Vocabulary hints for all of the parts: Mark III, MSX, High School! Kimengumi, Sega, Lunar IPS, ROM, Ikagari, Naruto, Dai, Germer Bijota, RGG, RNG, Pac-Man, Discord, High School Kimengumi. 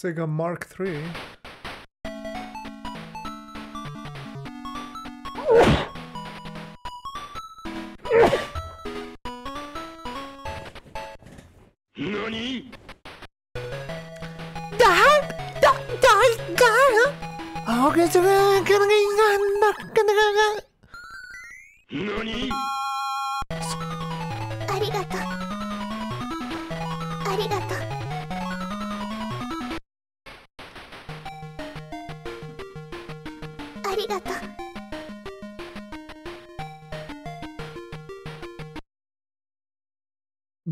Sega Mark III.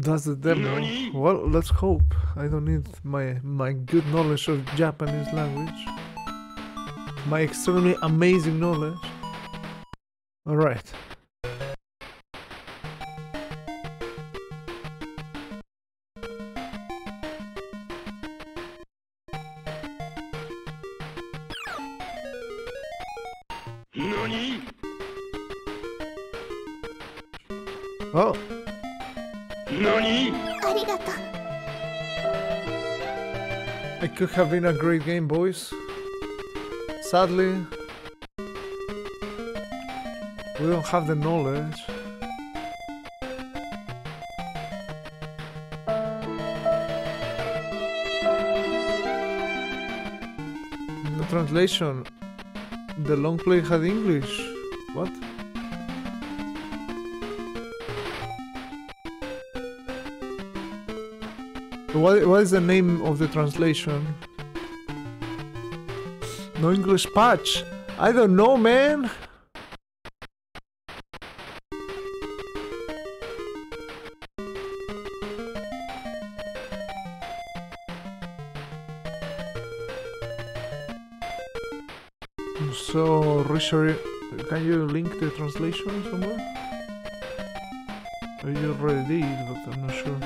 That's the demo. Well, let's hope. I don't need my good knowledge of Japanese language. My extremely amazing knowledge. Alright. Oh! It could have been a great game, boys. Sadly, we don't have the knowledge. The translation, the long play had English. What? What is the name of the translation? No English patch. I don't know, man. So, Richard, can you link the translation somewhere? You already did, but I'm not sure.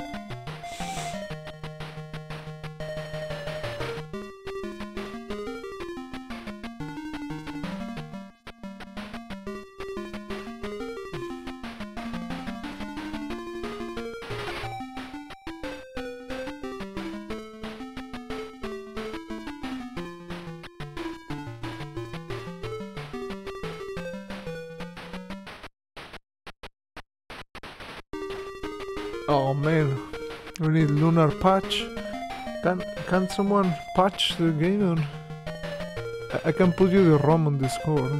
Oh man, we need lunar patch. Can someone patch the game on? I can put you the ROM on Discord.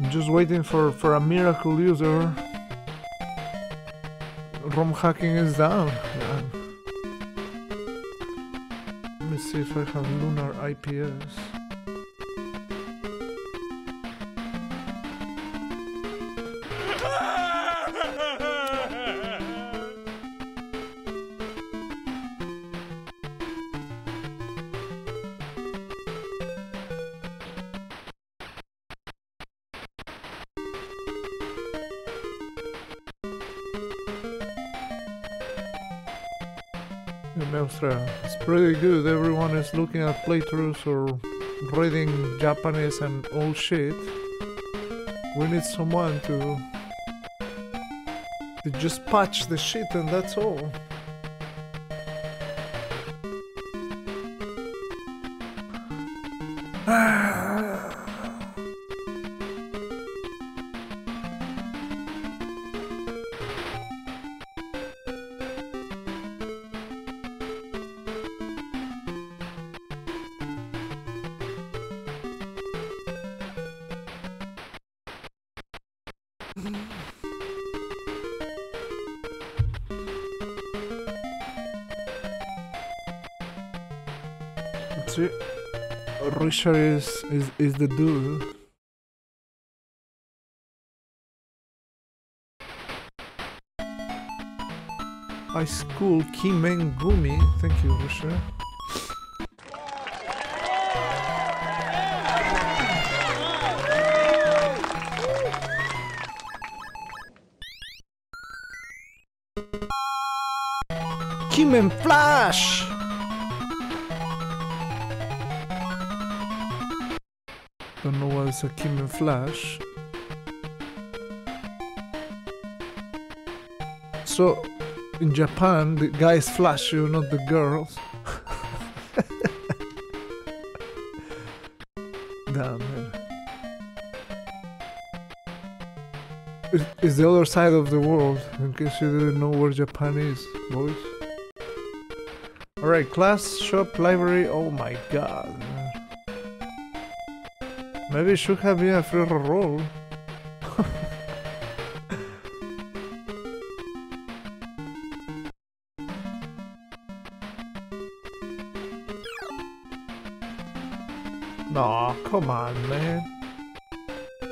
I'm just waiting for a miracle user. ROM hacking is down. Yeah. Let me see if I have Lunar IPS. Melstra. It's pretty good, everyone is looking at playthroughs or reading Japanese and all shit. We need someone to just patch the shit and that's all. Richard is the dude. High School Kimengumi. Thank you, Richard. Kimeng Flash. Don't know what's a Kimeng Flash. So, in Japan, the guys flash you, not the girls. Damn, man. It's the other side of the world, in case you didn't know where Japan is, boys. Alright, class, shop, library, oh my god. Maybe it should have been a free roll. No, come on, man. I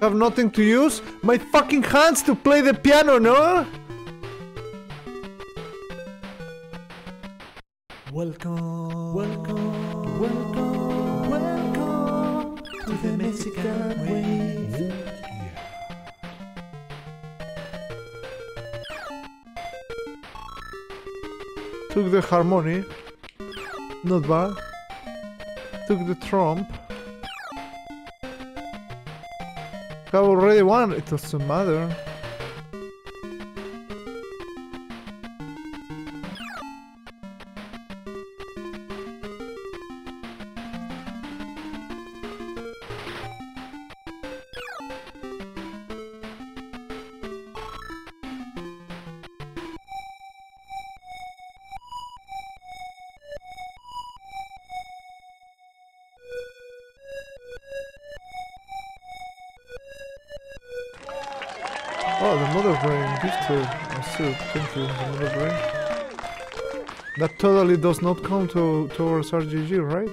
have nothing to use? My fucking hands to play the piano, no? Welcome. Welcome. Welcome. The Mexican way. Took the harmony, not bad. Took the trump. Have already won, it doesn't matter. Thank you, another brain. That totally does not count towards RGG, right?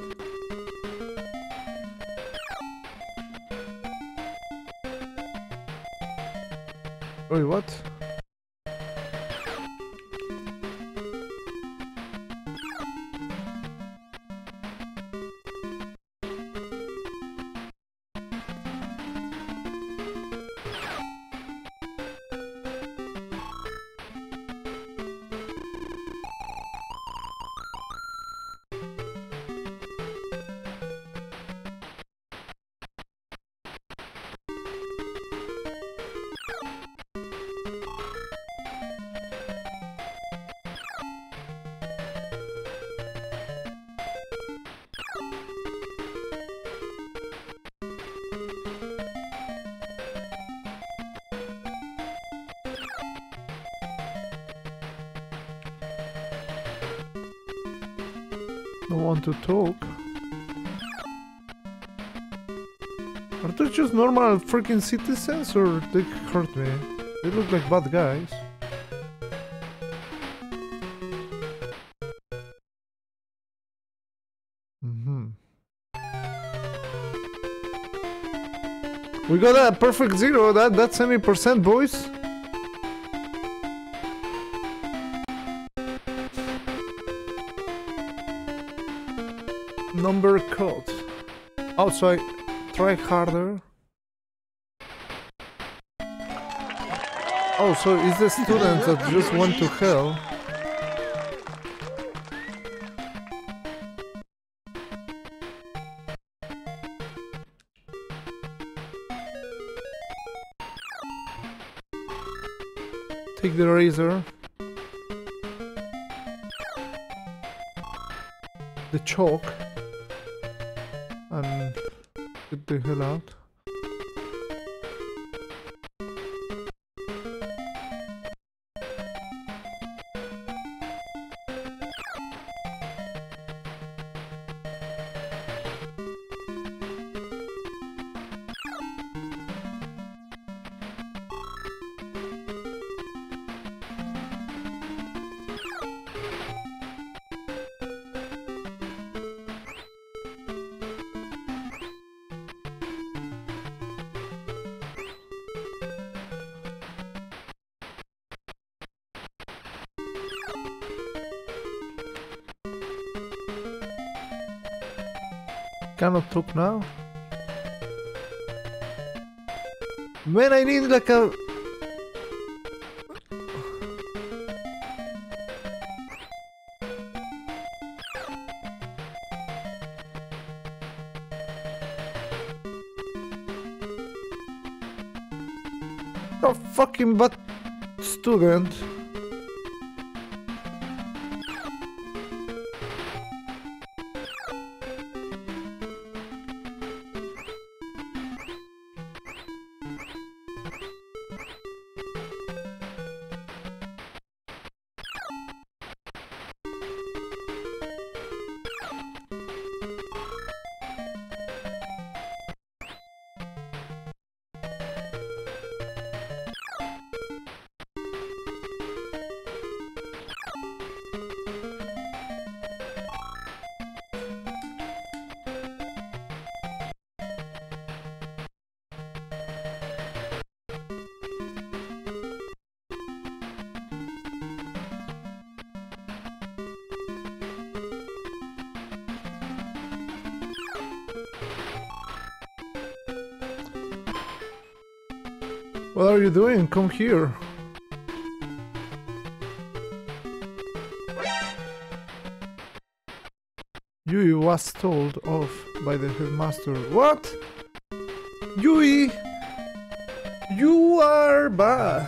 Wait, what? To talk. Are they just normal freaking citizens or they hurt me? They look like bad guys. We got a perfect zero, that's 70%, boys. Number code. Also, I try harder. Oh, so it's the students that just went to hell. pick the razor. The chalk. And get the hell out. Cannot talk now. Man, I need like a... a fucking bad student. What are you doing? Come here. Yui was told off by the headmaster. What? Yui! You are bad!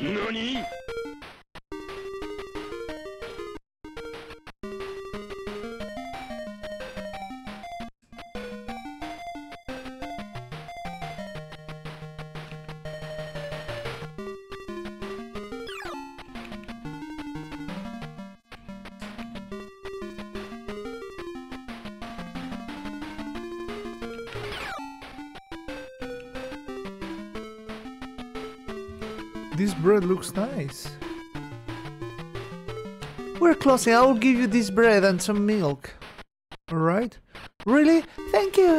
NANI?! This bread looks nice. We're closing. I'll give you this bread and some milk. Alright? Really? Thank you!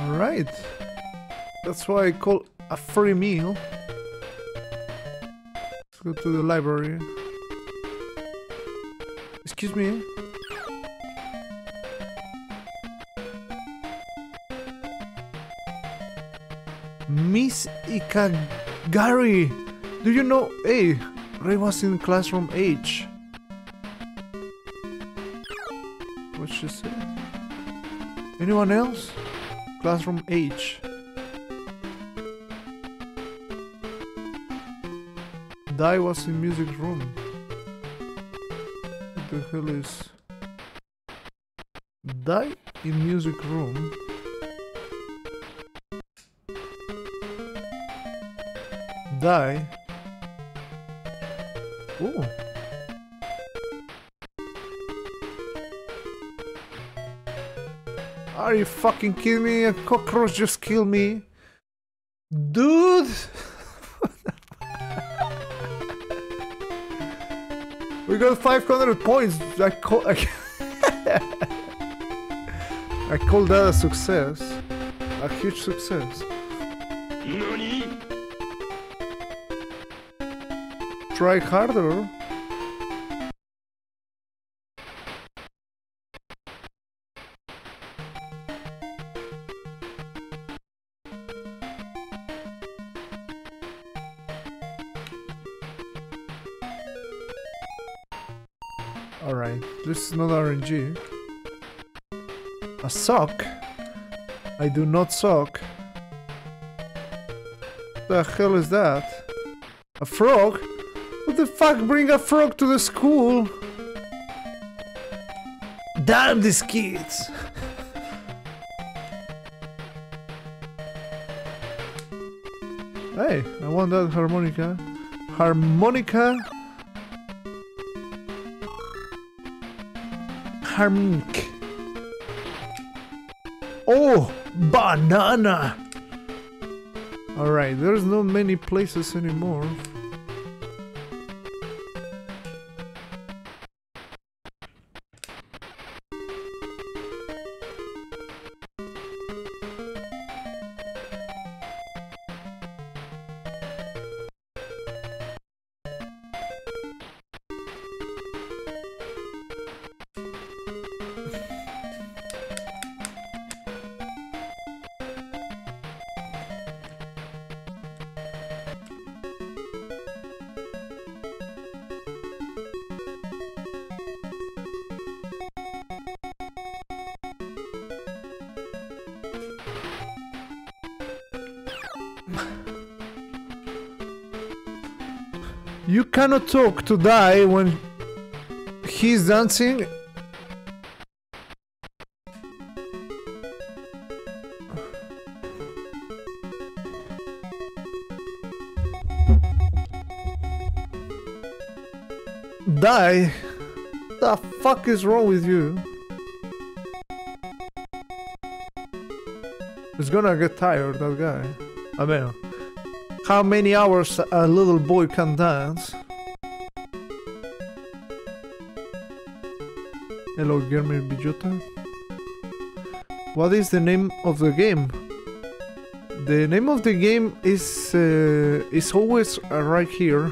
Alright. That's why I call a free meal. Let's go to the library. Excuse me? Miss Ikagari, do you know? Hey, Ray was in classroom H. What she say? Anyone else? Classroom H. Dai was in music room. What the hell is Dai in music room? Die. Oh. Are you fucking kidding me? A cockroach just killed me. Dude! We got 500 points. I call that a success. A huge success. NANI? Try harder. Alright, this is not RNG. A sock? I do not suck. The hell is that? A frog? What the fuck, bring a frog to the school? Damn these kids! Hey, I want that harmonica. Harmonica? Harmonic. Oh! Banana! Alright, there's not many places anymore. You cannot talk to Dai when he's dancing. Dai, the fuck is wrong with you? He's gonna get tired, that guy. I mean, how many hours a little boy can dance? Hello, Germer Bijota. What is the name of the game? The name of the game is always right here,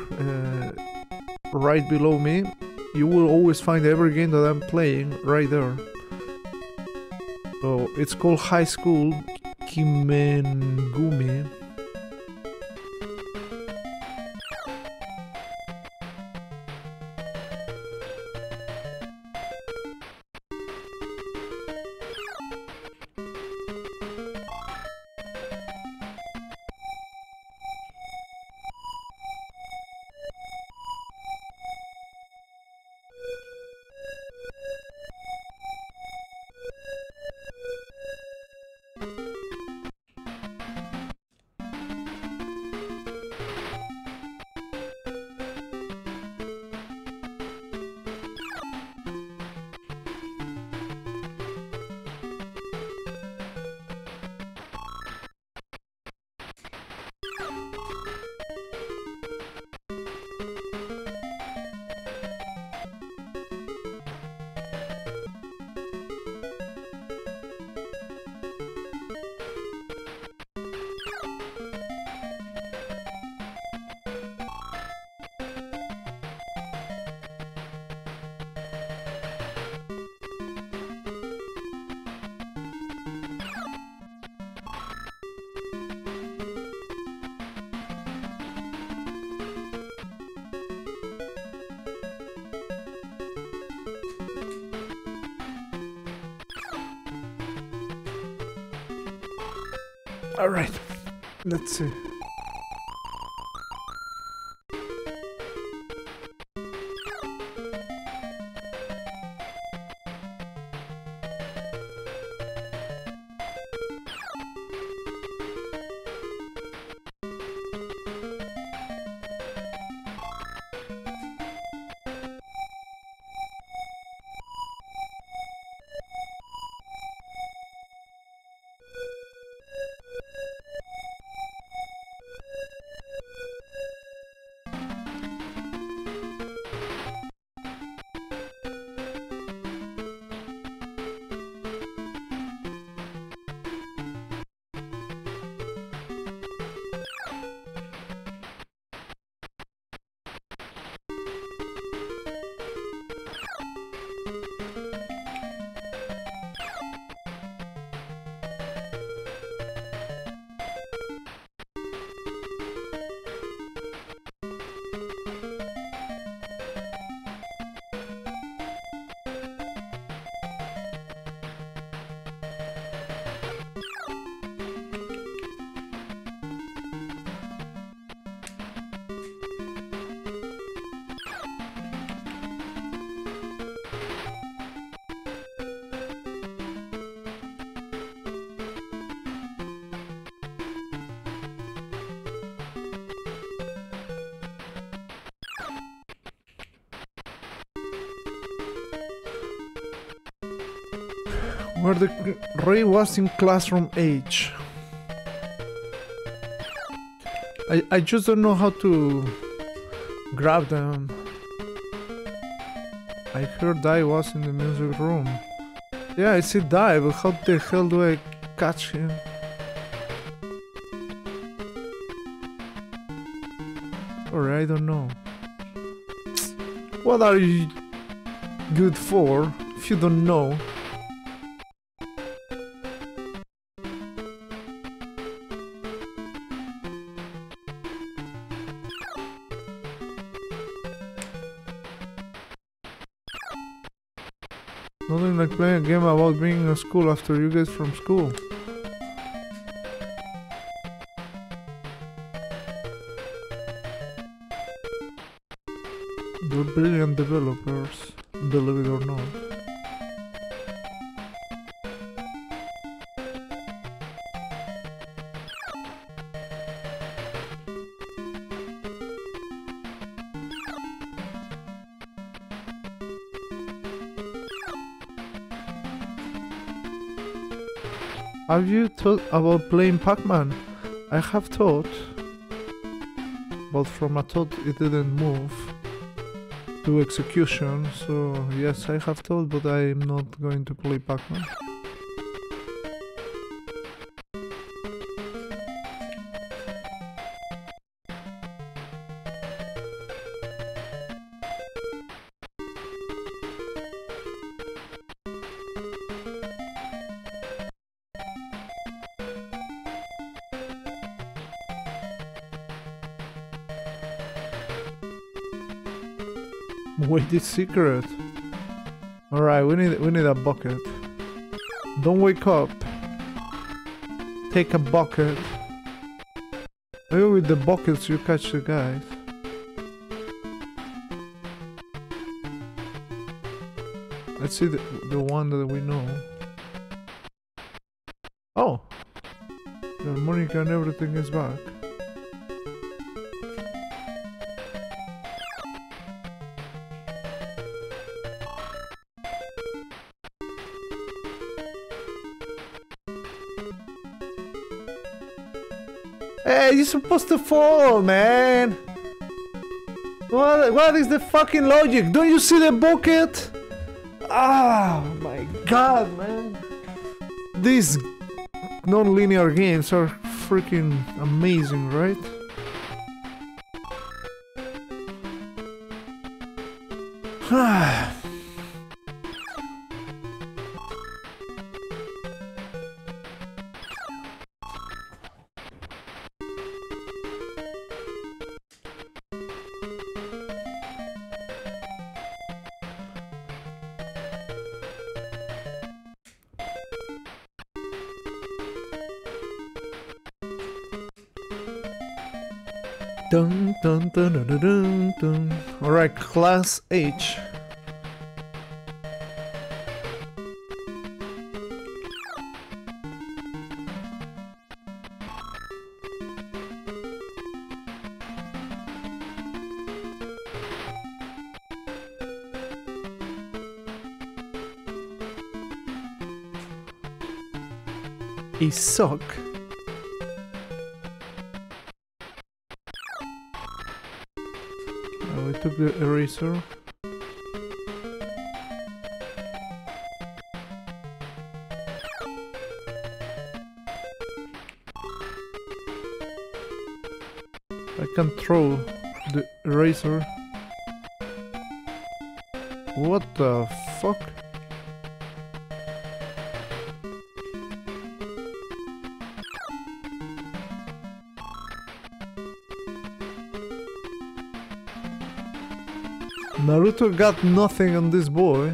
right below me. You will always find every game that I'm playing right there. So it's called High School Kimengumi. Alright, let's see. where the Ray was in classroom age. I just don't know how to grab them. I heard Dai was in the music room. Yeah, I see Dai, but how the hell do I catch him? Or I don't know. What are you good for if you don't know? Nothing like playing a game about being in school after you get from school. They're brilliant developers, believe it or not. Have you thought about playing Pac-Man? I have thought, but from a thought it didn't move to execution, so yes, I have thought, but I am not going to play Pac-Man. Wait, this secret. All right, we need a bucket. Don't wake up. Take a bucket. Maybe with the buckets you catch the guys. Let's see the one that we know. Oh, the harmonica and everything is back. Hey, you're supposed to fall, man! What is the fucking logic? Don't you see the bucket? Ah, oh my god, man! These non-linear games are freaking amazing, right? Dun, dun, dun, dun, dun, dun, dun. All right, class H. A sock. Took the eraser. I can throw the eraser. What the fuck? Naruto got nothing on this boy.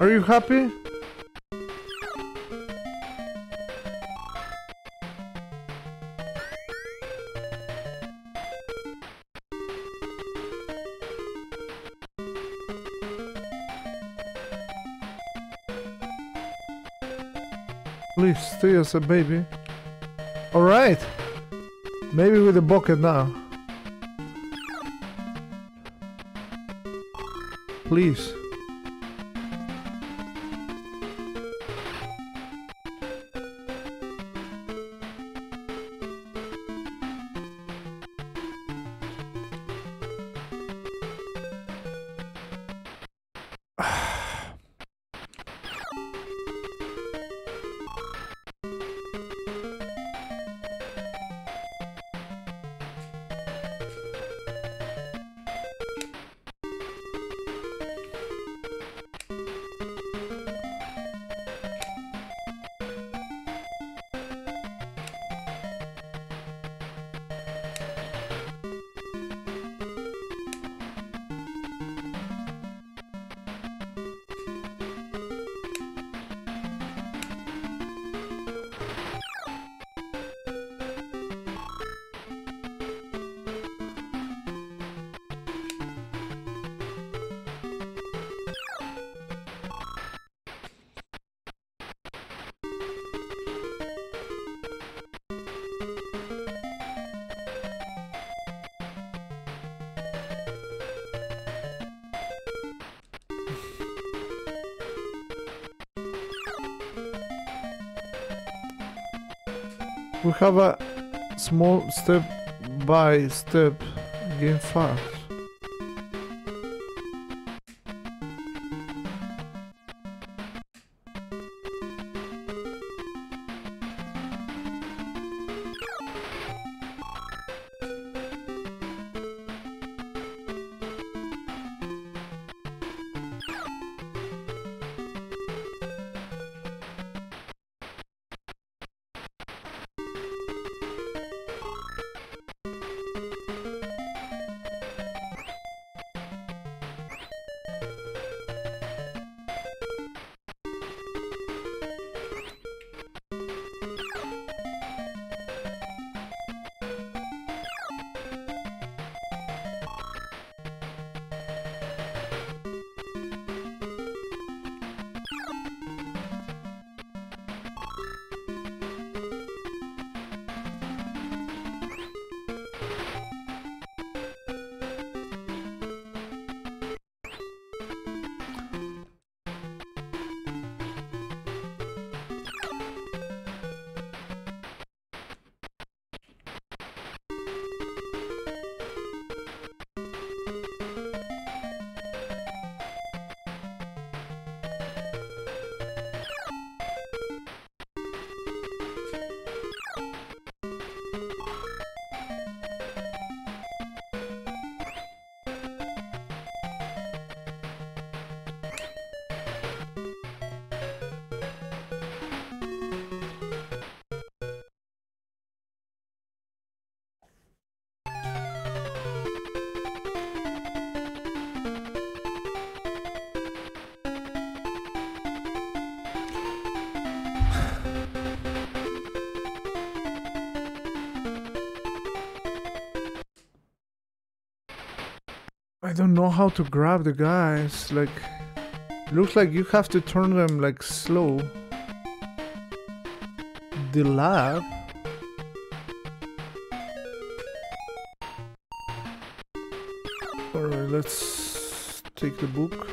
Are you happy? Please stay as a baby. Alright. Maybe with a bucket now. Please. We have a small step-by-step game fast. I don't know how to grab the guys, like, looks like you have to turn them, like, slow. The lab. Alright, let's take the book.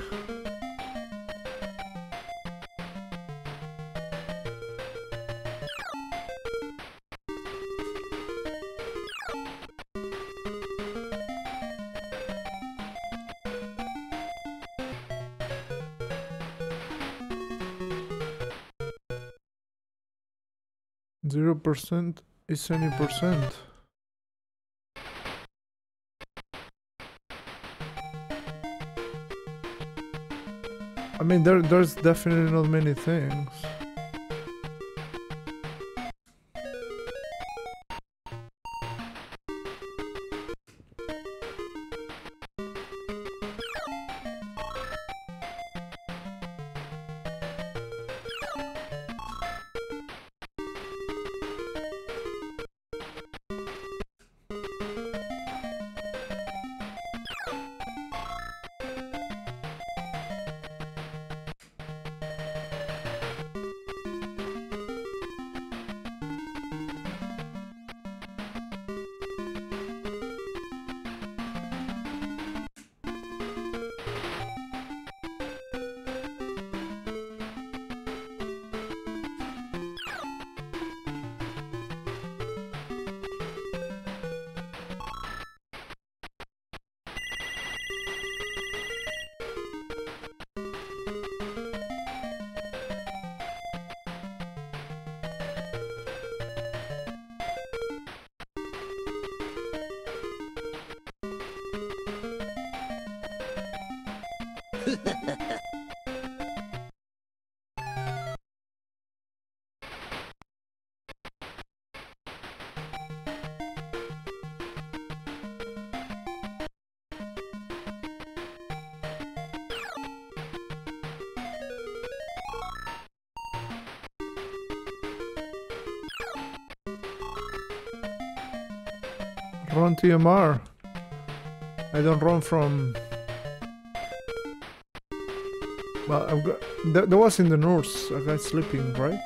Percent is 70%. I mean, there's definitely not many things. Run to Yamar. I don't run from... Well, I've got... That was in the north, a guy sleeping, right?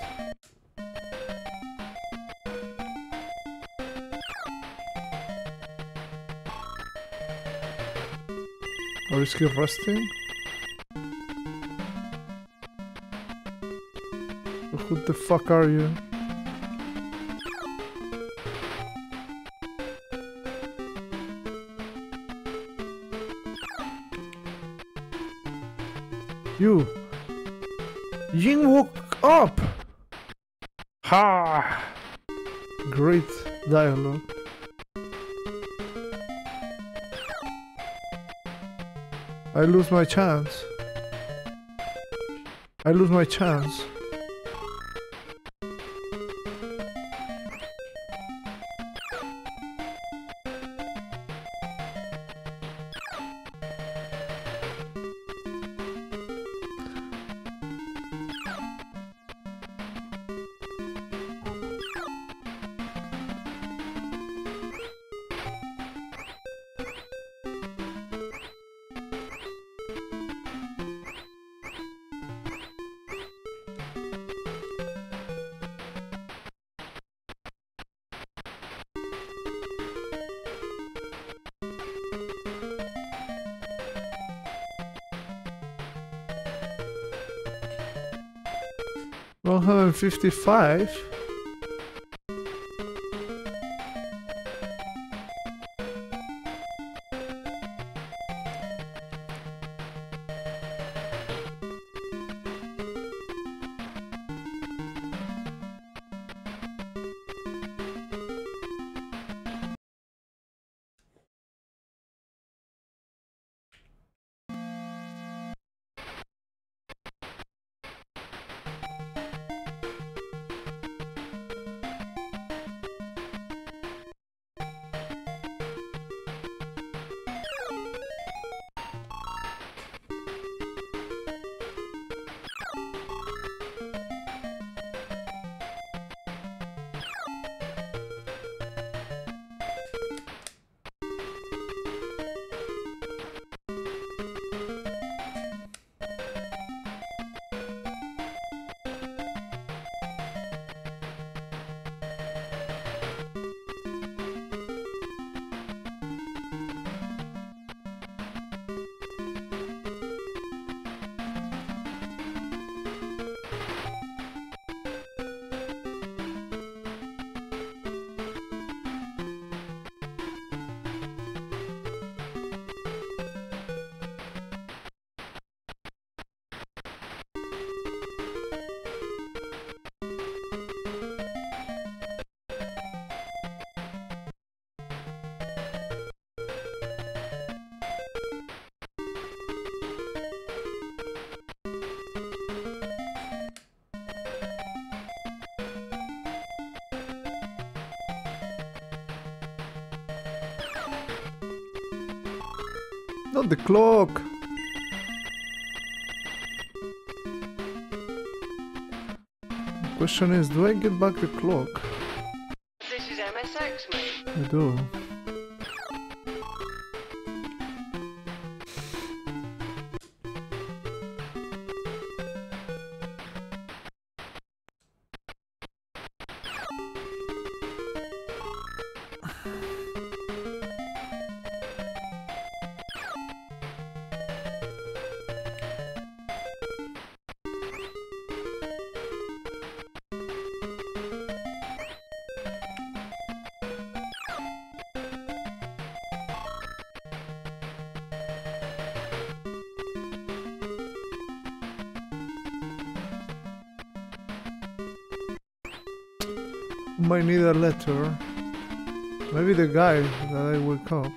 Or is he resting? Who the fuck are you? You! Ying woke up! Ha! Great dialogue. I lose my chance. I lose my chance. $155. Not the clock! The question is, do I get back the clock? This is MSX, mate. I do. I need a letter. Maybe the guy that I wake up.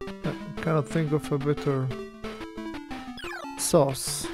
I cannot think of a better sauce.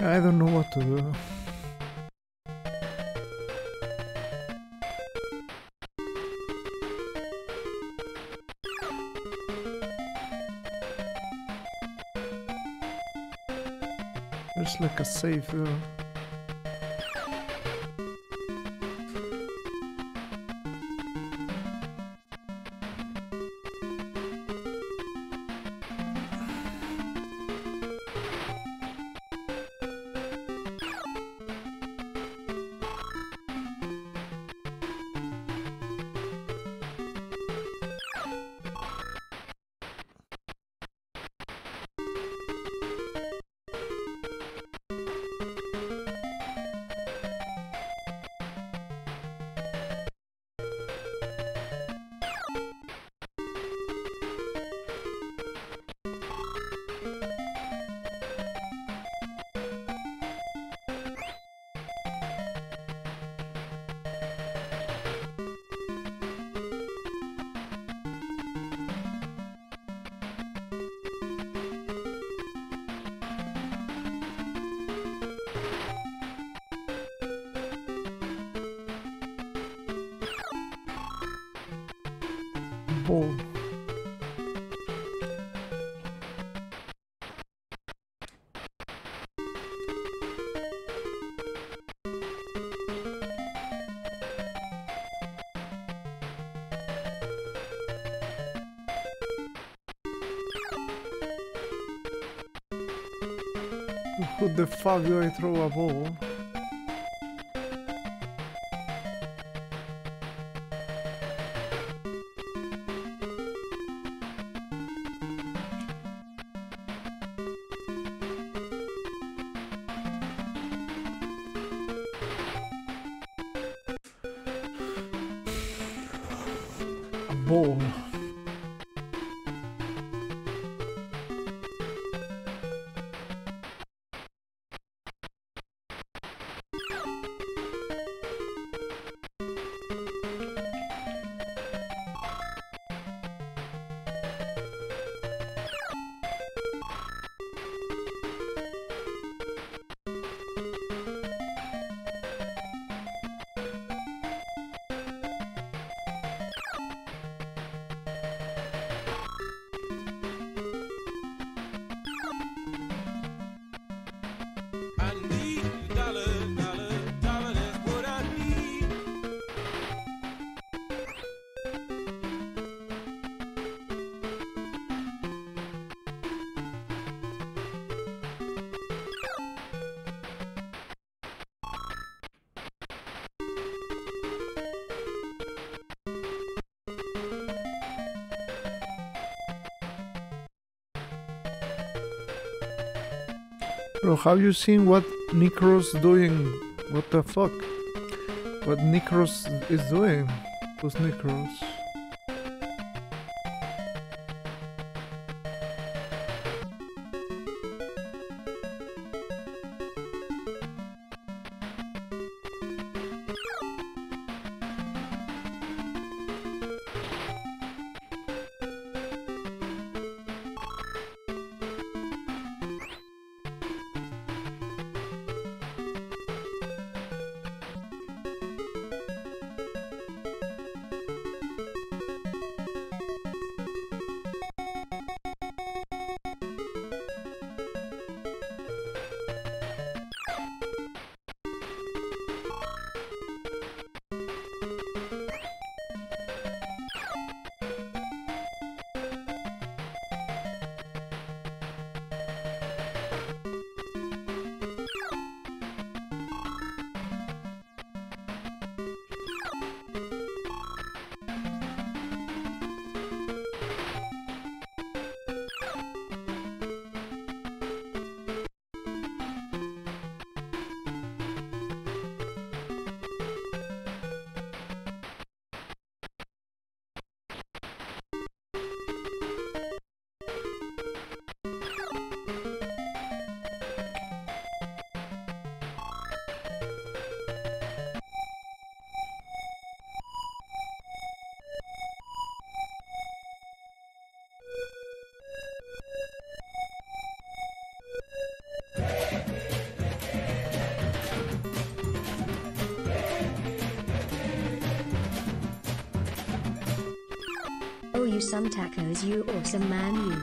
I don't know what to do. There's like a safe though. people. Who the fuck do I throw a ball? Bro, have you seen what Necro's doing? What the fuck? What Necro's is doing? Those Necro's. Oh, you some tacos, you awesome man, you.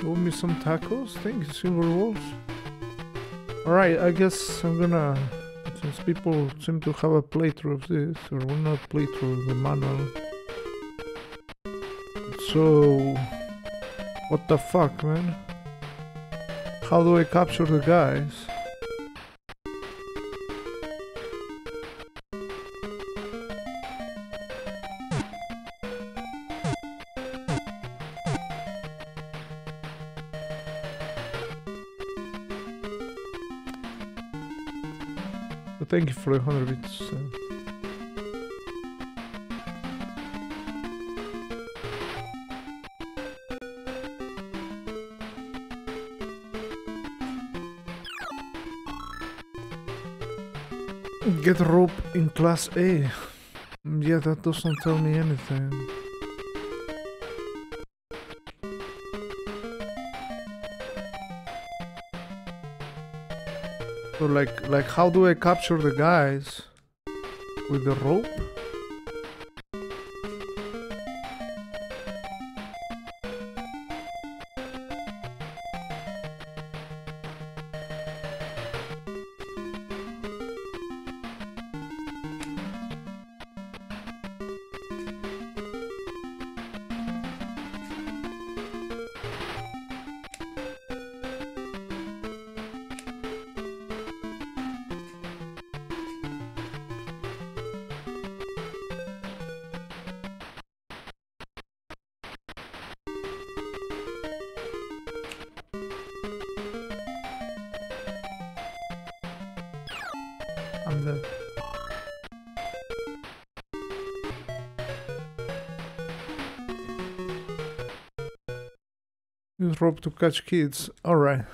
Give me some tacos, thanks, Silver Wolves. Alright, I guess I'm gonna... Since people seem to have a playthrough of this, or will not play through the manual. So... What the fuck, man? How do I capture the guys? Thank you for the 100 bits. Get rope in class A. Yeah, that doesn't tell me anything. So like how do I capture the guys? With the rope? Use rope to catch kids. All right.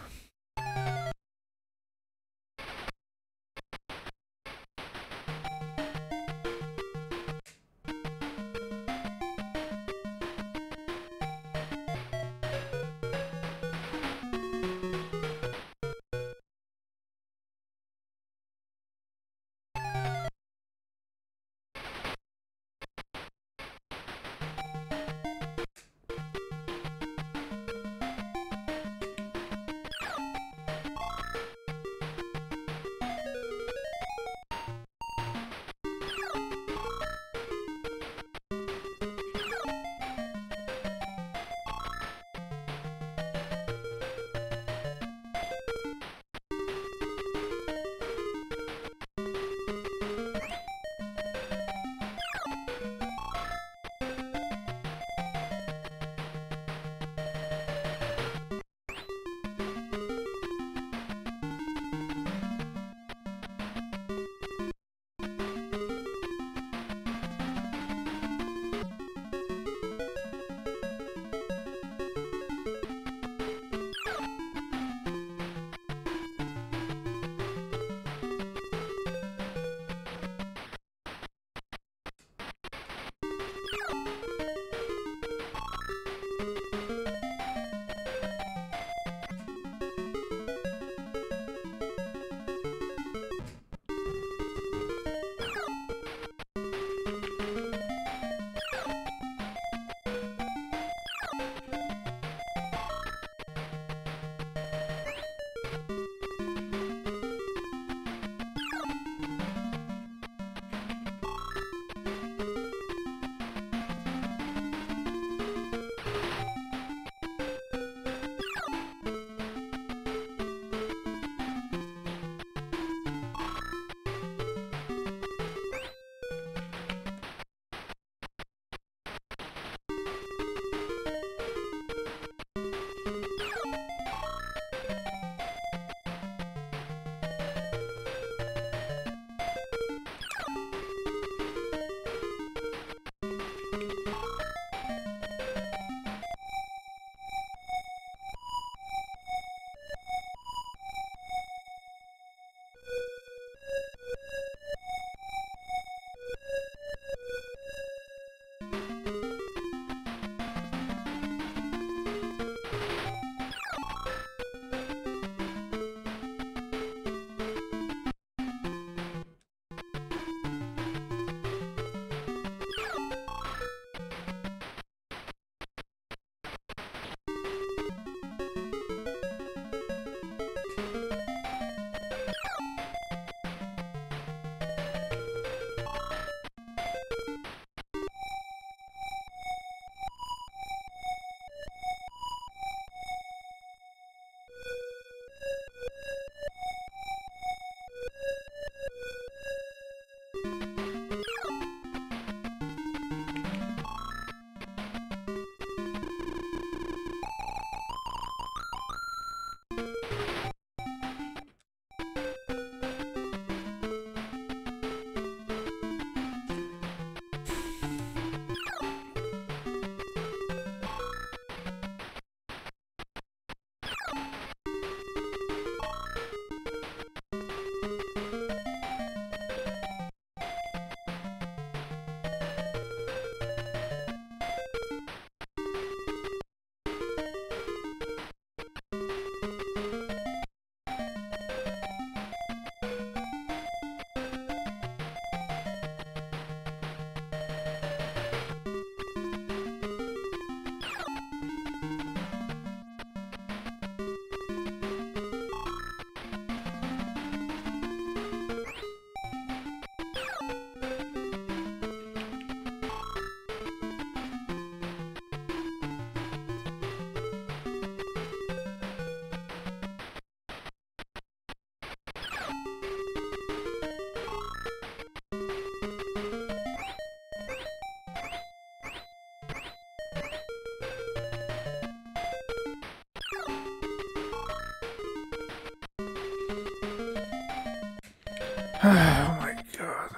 Oh my god.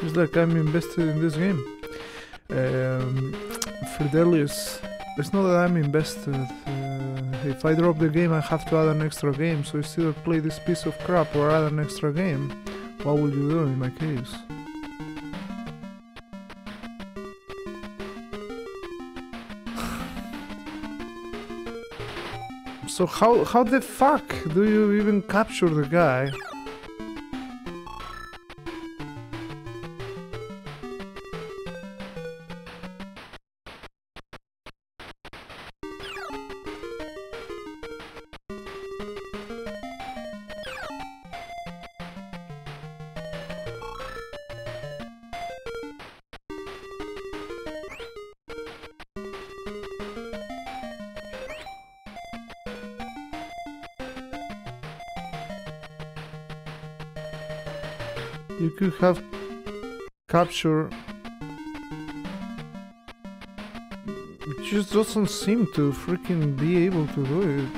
Seems like I'm invested in this game. Fridelius, it's not that I'm invested. If I drop the game, I have to add an extra game, so you still play this piece of crap or add an extra game. What would you do in my case? So how the fuck do you even capture the guy? You could have captured. It just doesn't seem to freaking be able to do it.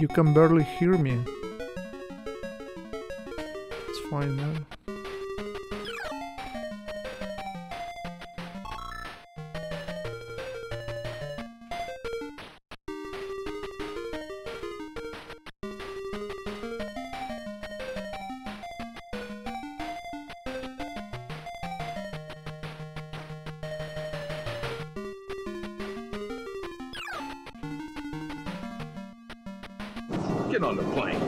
You can barely hear me. It's fine now. Get on the plane.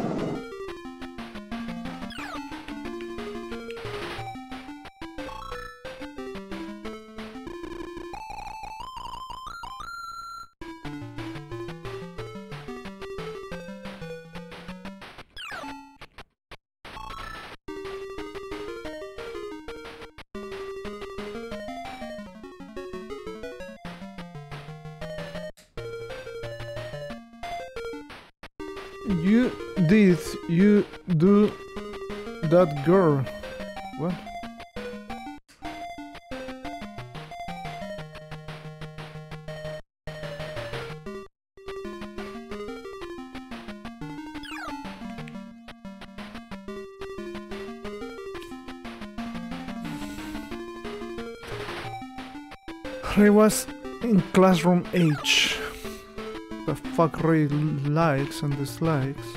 You do that girl. What? Ray was in classroom H. The fuck Ray likes and dislikes.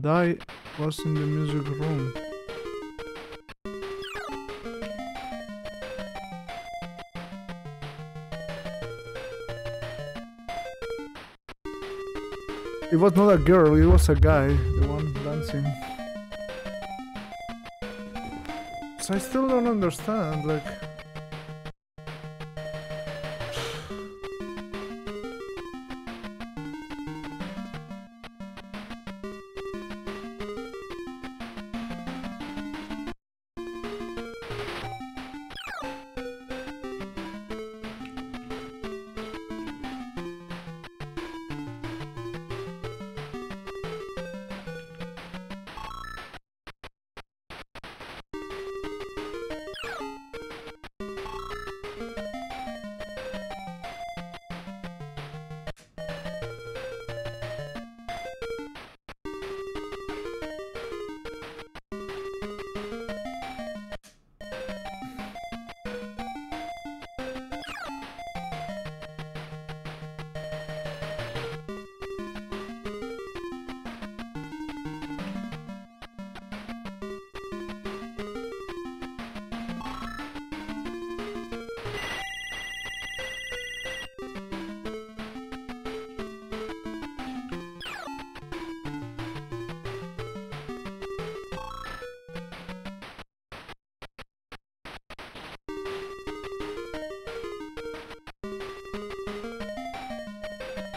Dai was in the music room. It was not a girl, it was a guy, the one dancing. So I still don't understand, like...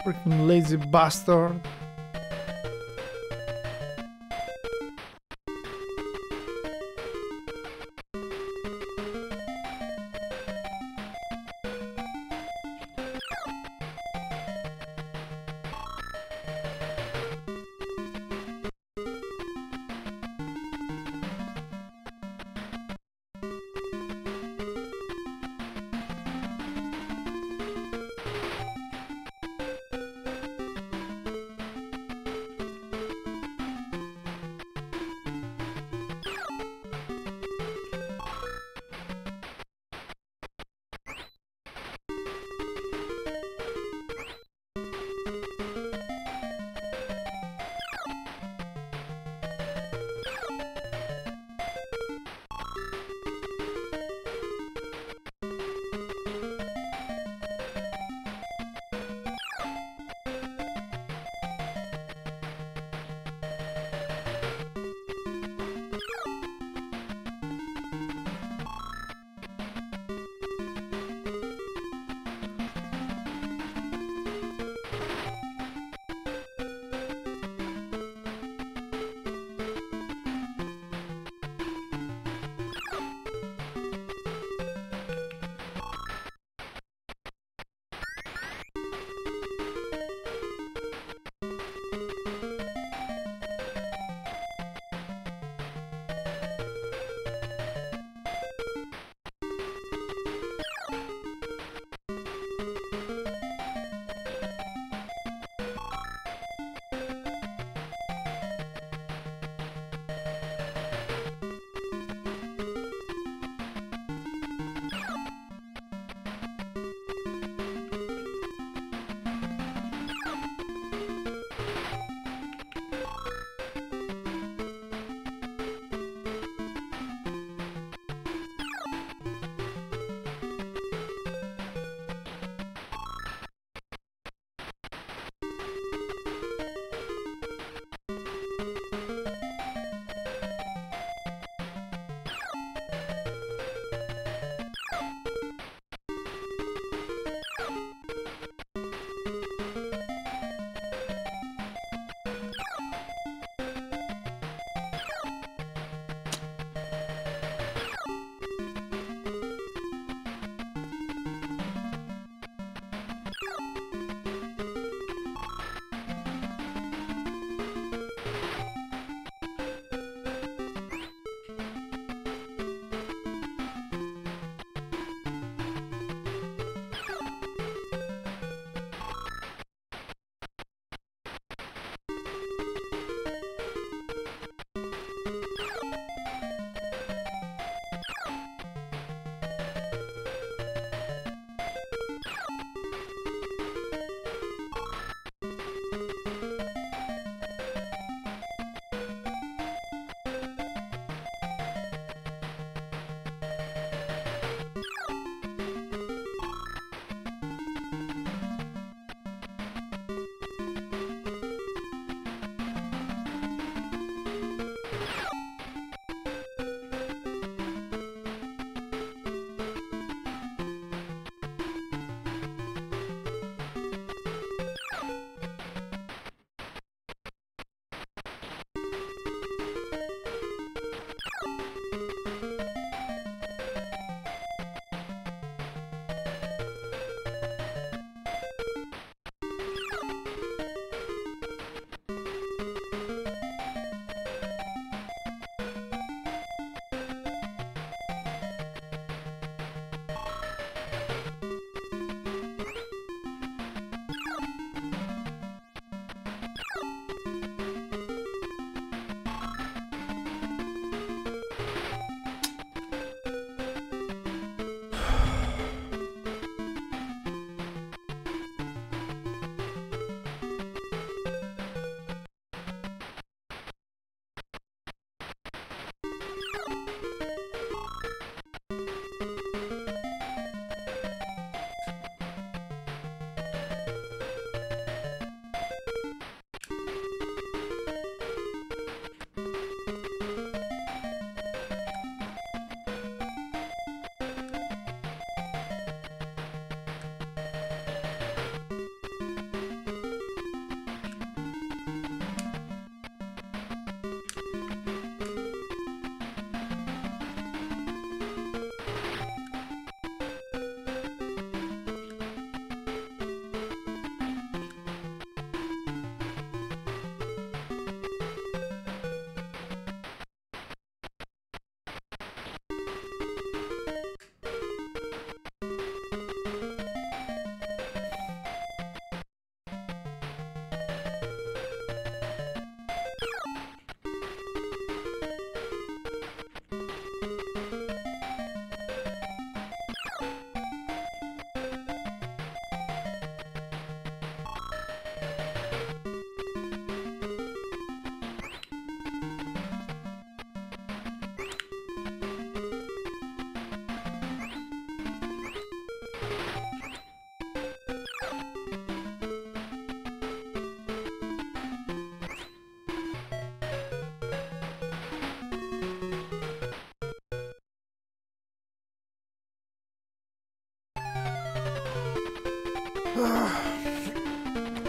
Freaking lazy bastard.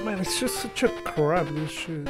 Man, it's just such a crap, this shit.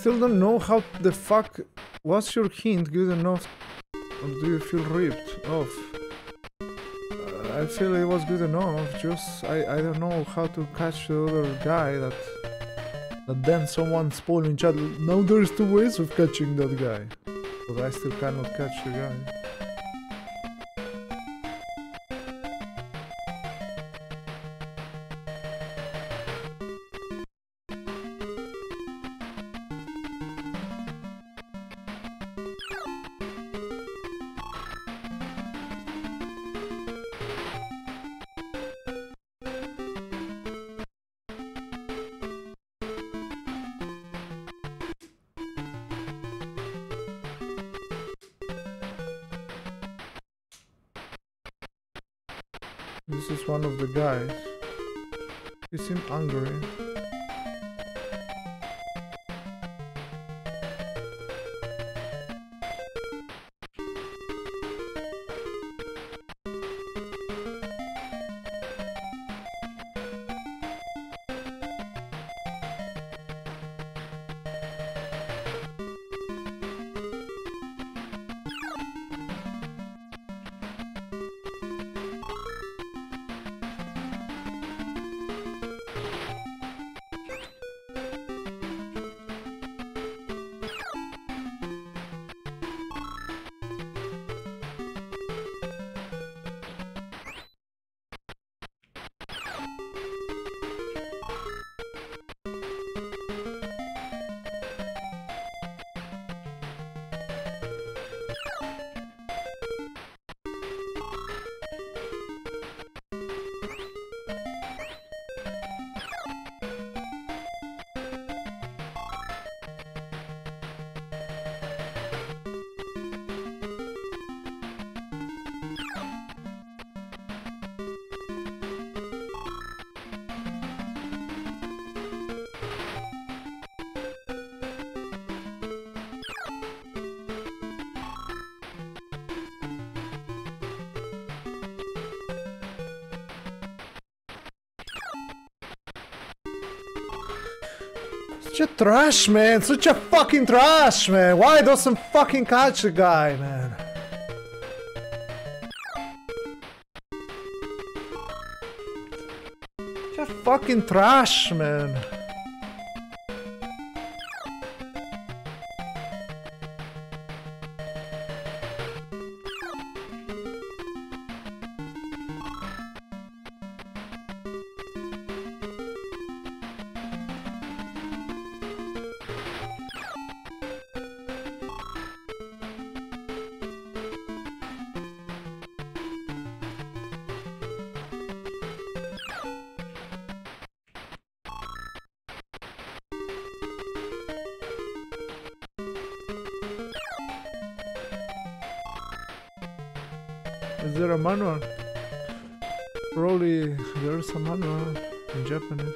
Still don't know how the fuck. Was your hint good enough, or do you feel ripped off? I feel it was good enough. Just I don't know how to catch the other guy. That then someone spoiled in chat. Now there's two ways of catching that guy, but I still cannot catch the guy. This is one of the guys. He seemed angry. Such a trash, man! Such a fucking trash, man! Why doesn't fucking catch the guy, man? Such a fucking trash, man! Manual. Probably there's a manual in Japanese.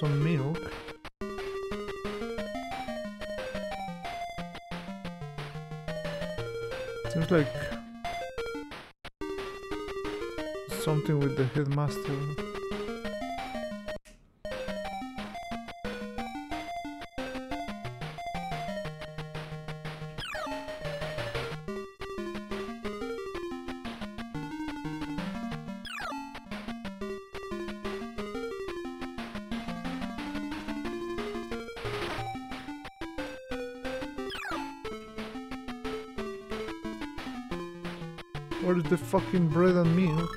Some milk. Seems like something with the headmaster. Where's the fucking bread and milk?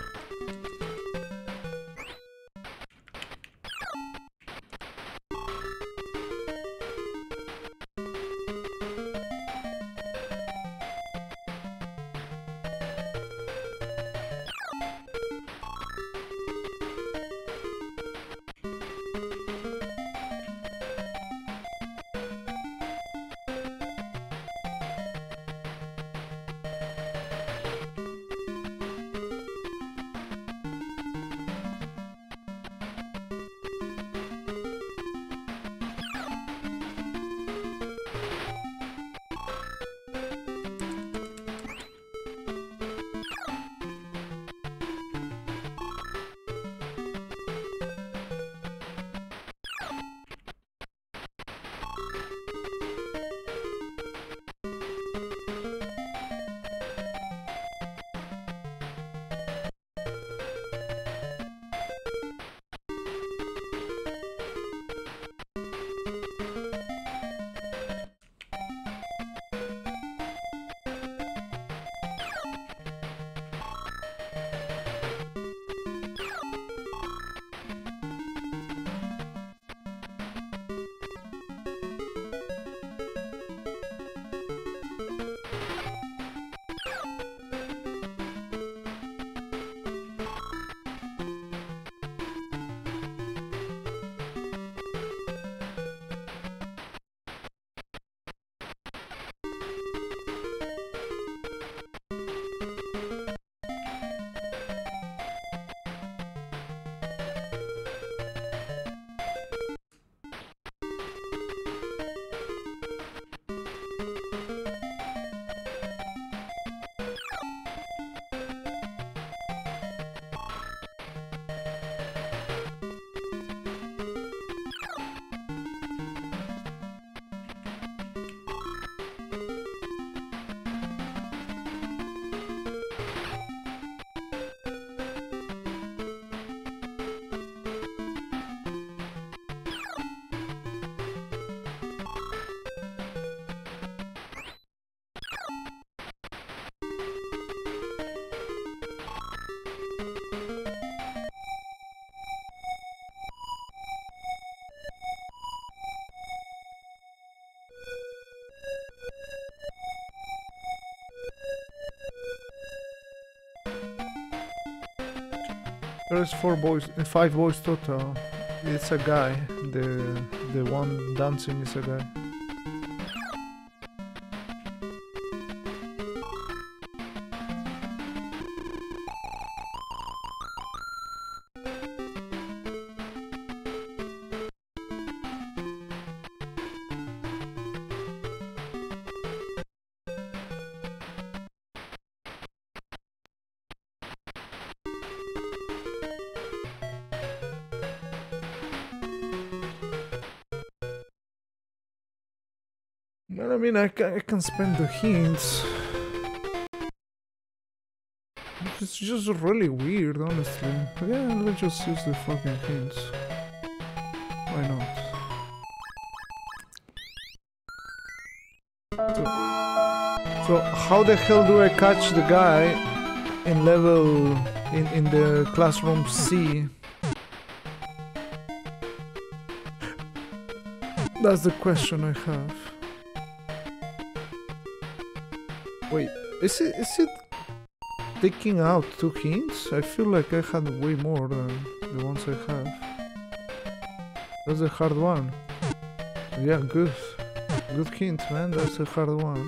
There's five boys total. It's a guy. The one dancing is a guy. I mean, I can spend the hints. It's just really weird, honestly. Yeah, let's just use the fucking hints. Why not? So how the hell do I catch the guy in level... in the classroom C? That's the question I have. Wait, is it taking out 2 hints? I feel like I had way more than the ones I have. That's a hard one. Yeah, good hint, man. That's a hard one.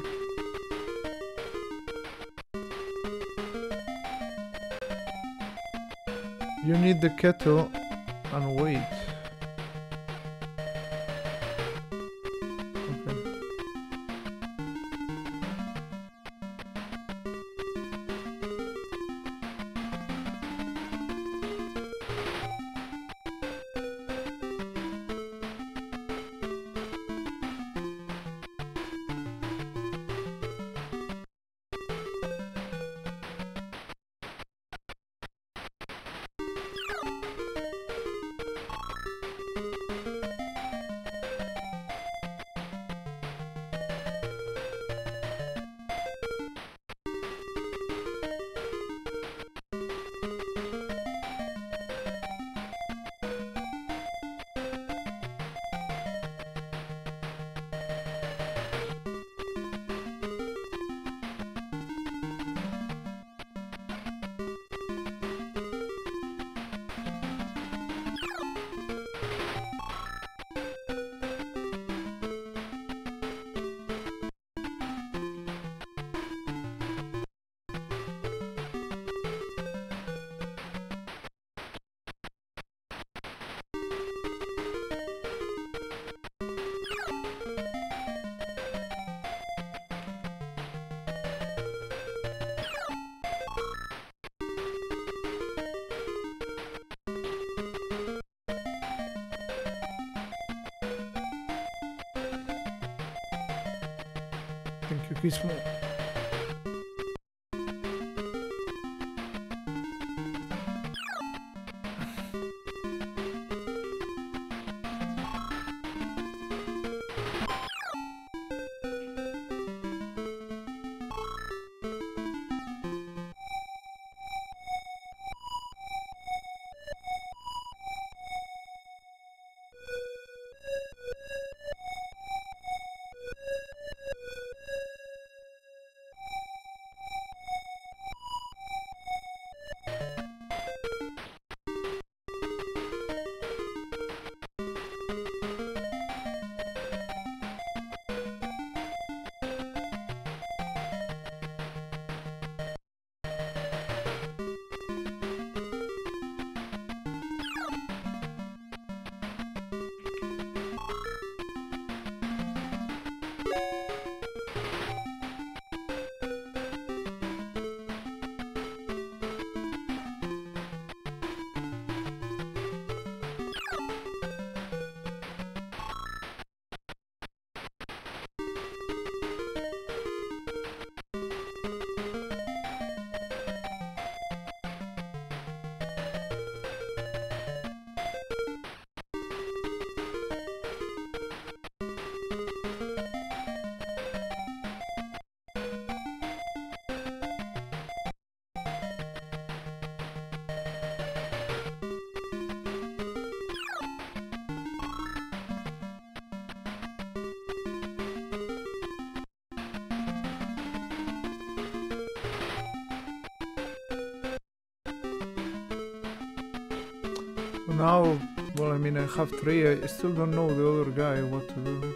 You need the kettle and wait. Thank you, kiss me. Now, well, I mean, I have three. I still don't know the other guy what to do.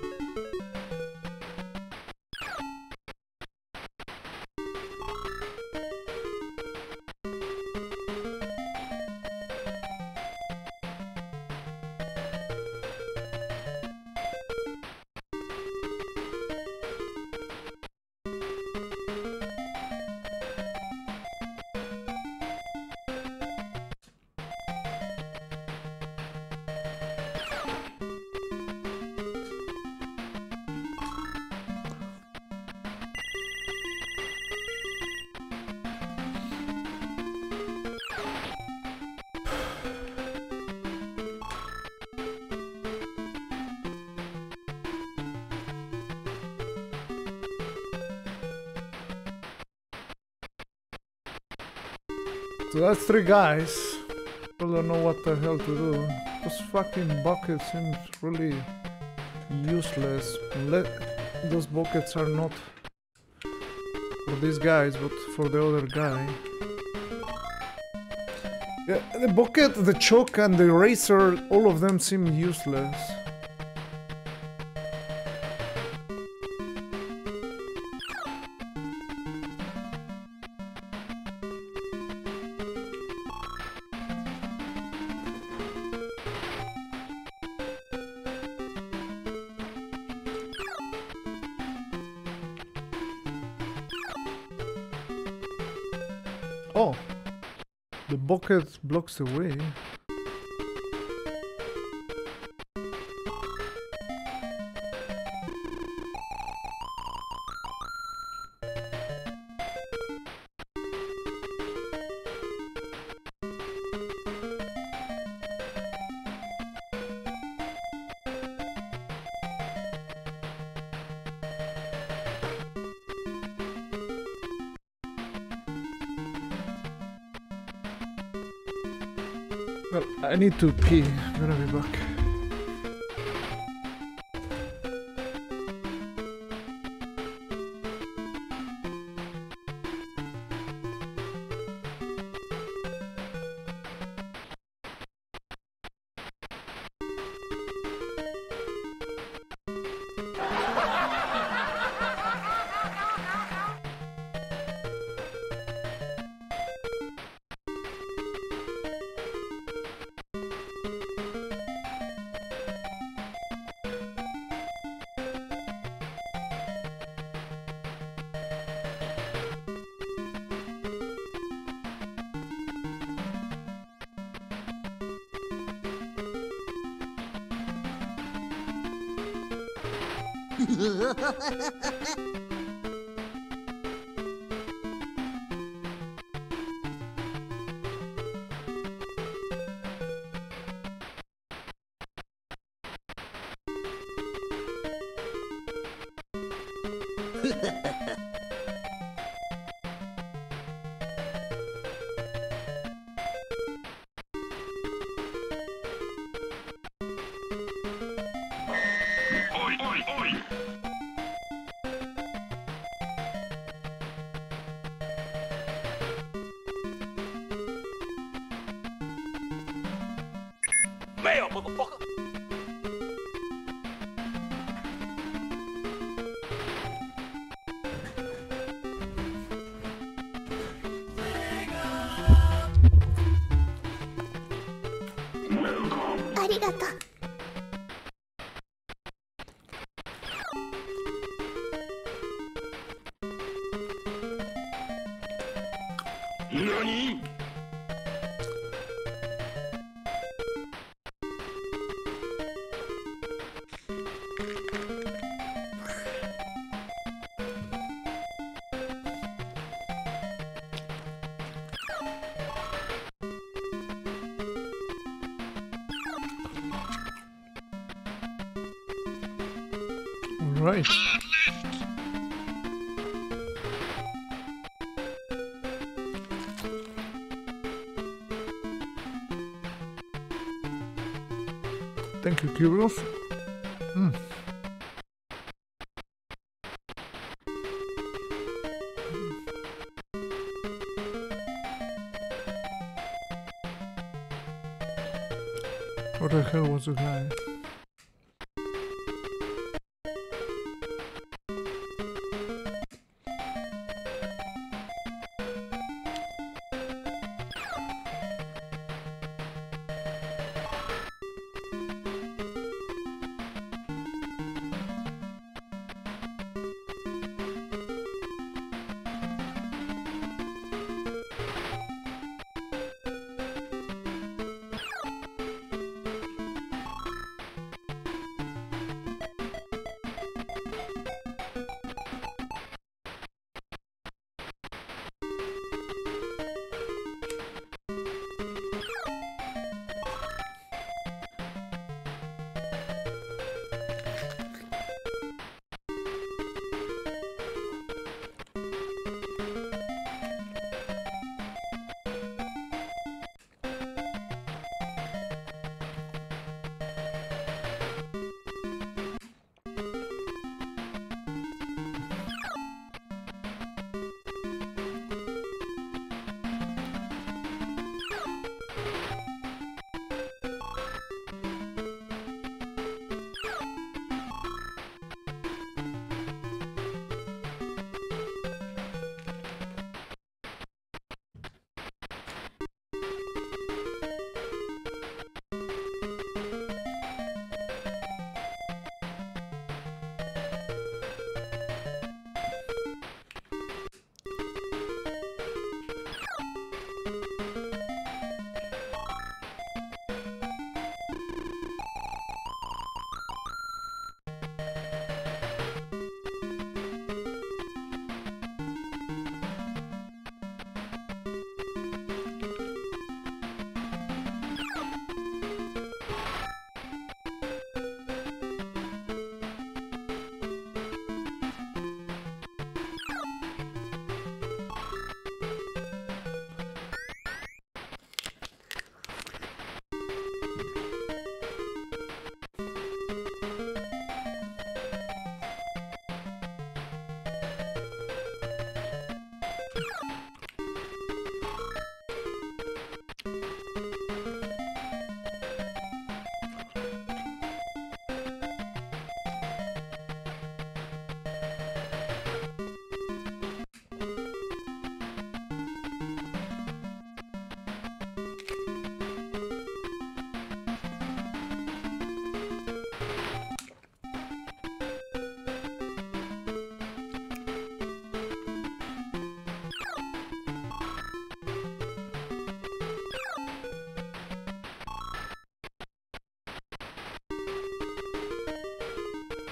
So that's three guys. I don't know what the hell to do. Those fucking buckets seem really useless. Those buckets are not for these guys, but for the other guy. Yeah, the bucket, the choke, and the eraser, all of them seem useless. Bucket blocks the way. I need to pee, I'm gonna be back. Right. Thank you, Curios. also high.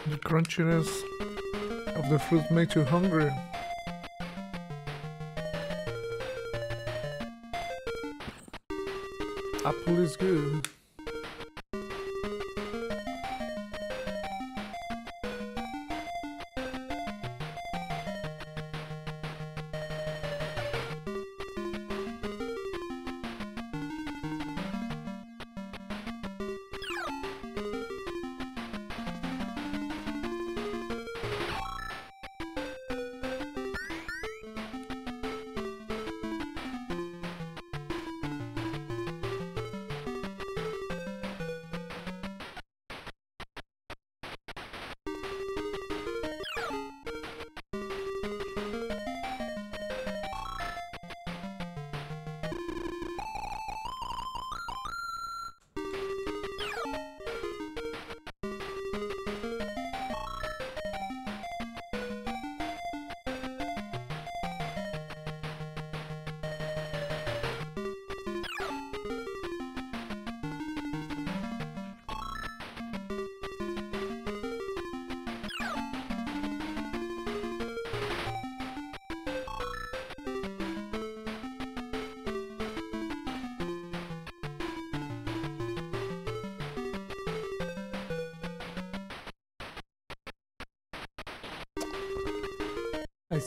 The crunchiness of the fruit made you hungry. Apple is good.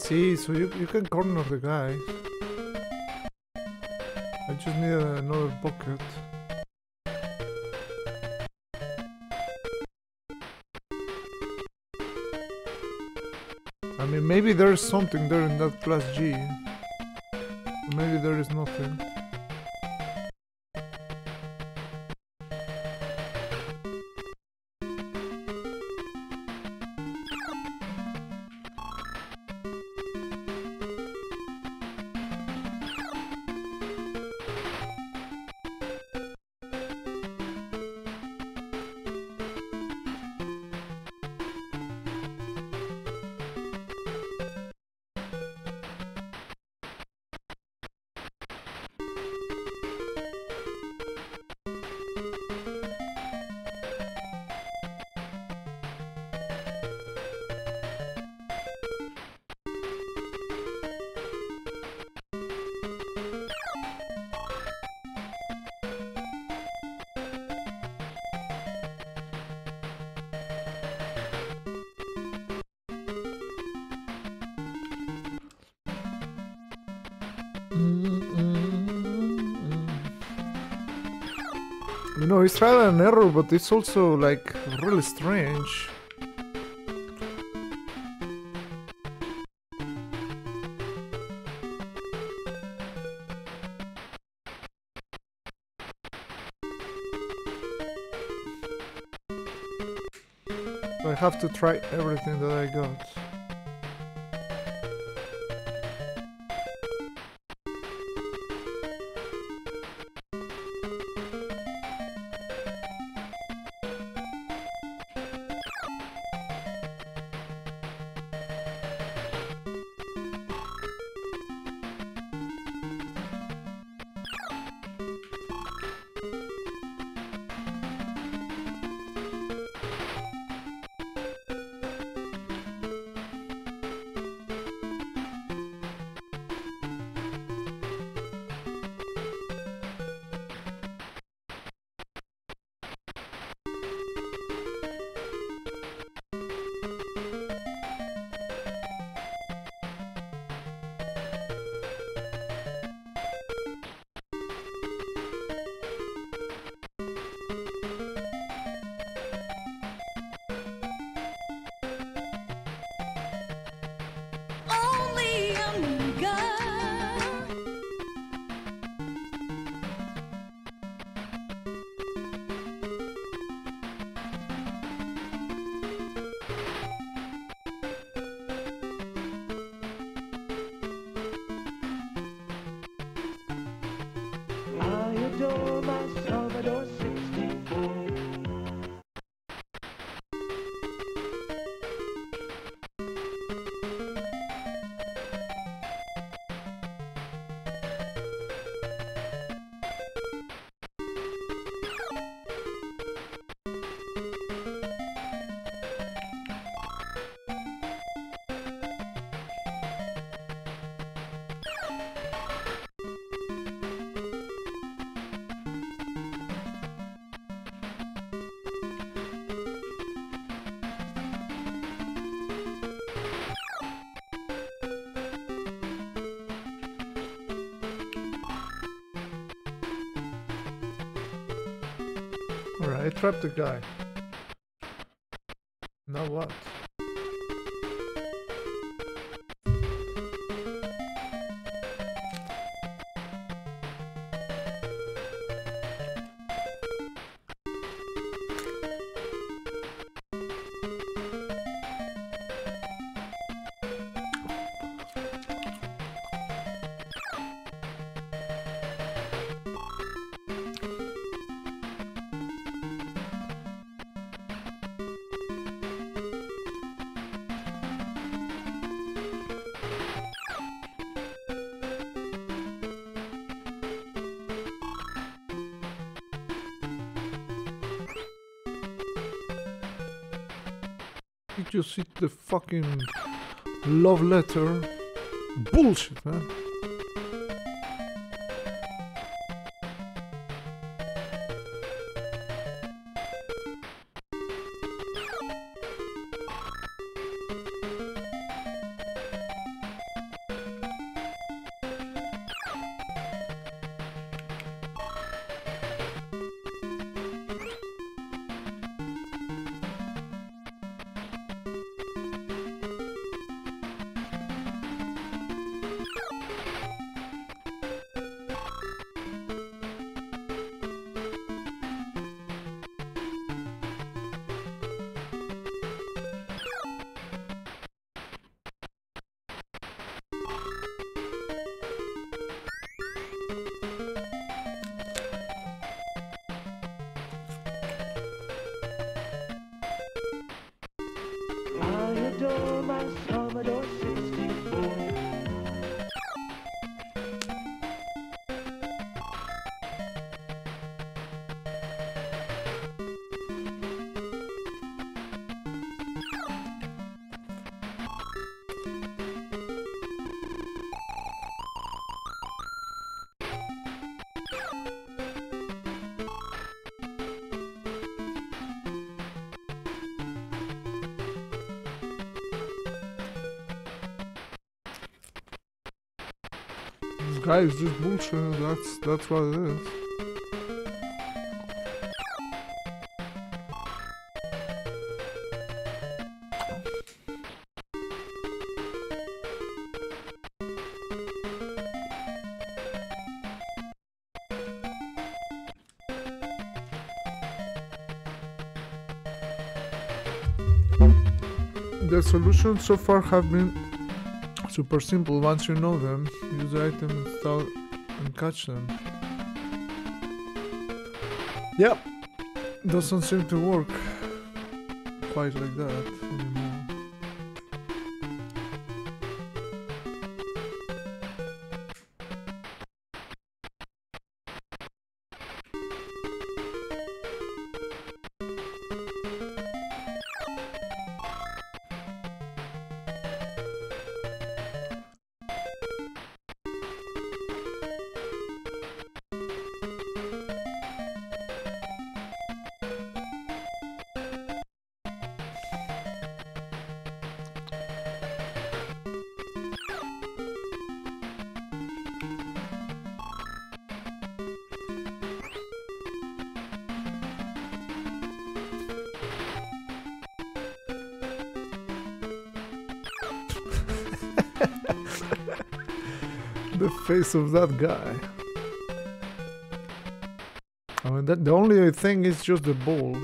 See, so you can corner the guy. I just need another bucket. I mean, maybe there's something there in that class G. Maybe there is nothing. You know, it's trial and error, but it's also like really strange. I have to try everything that I got. I trapped the guy. Now what? Just hit the fucking love letter. Bullshit, man. guys, this bullshit, that's what it is. The solutions so far have been super simple. Once you know them, use the item, install and catch them. Yep, doesn't seem to work quite like that anymore. The face of that guy. I mean, that the only thing is just the ball.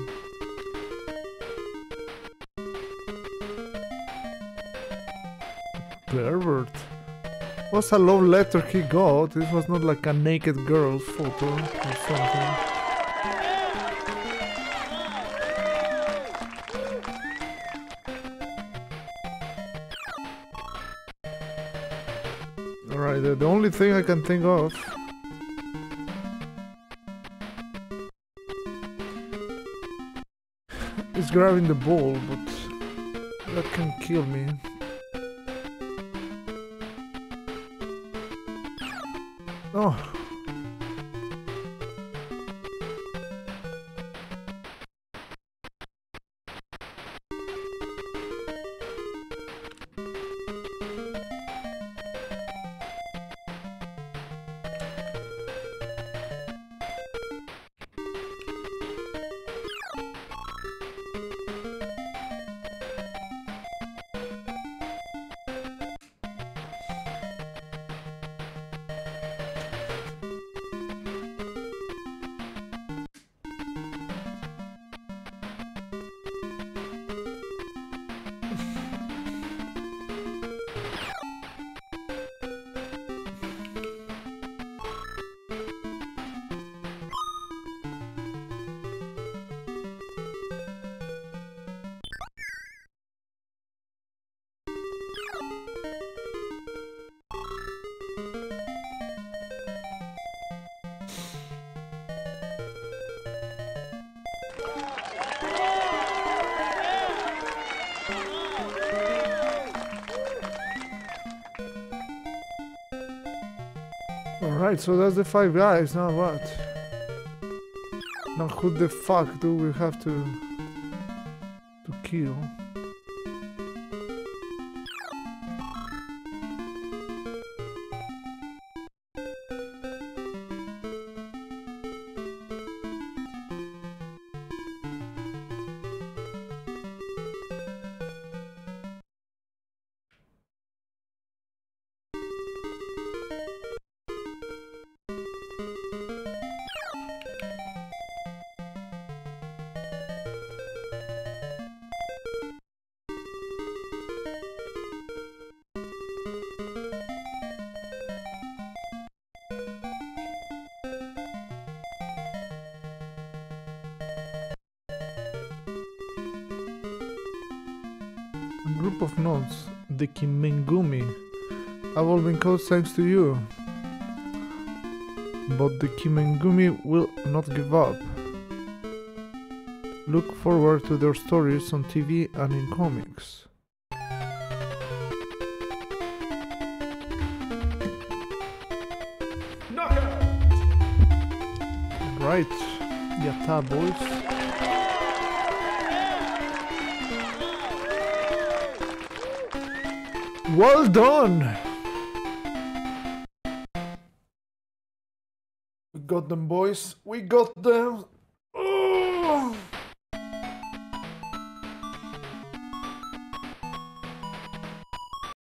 Pervert. What's a love letter he got? This was not like a naked girl photo or something. The only thing I can think of is grabbing the ball, but that can kill me. Oh. Alright, so that's the five guys, now what? Now who the fuck do we have to kill? Group of nodes, the Kimengumi. I've all been caught thanks to you. But the Kimengumi will not give up. Look forward to their stories on TV and in comics. Knockout! Right, yatta boys. Well done! We got them, boys. We got them.